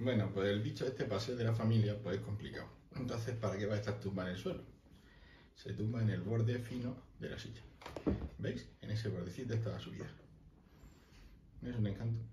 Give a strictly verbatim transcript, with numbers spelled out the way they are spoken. Bueno, pues el bicho este, para ser de la familia, pues es complicado. Entonces, ¿para qué va a estar tumba en el suelo? Se tumba en el borde fino de la silla. ¿Veis? En ese bordecito está la subida. Es un encanto.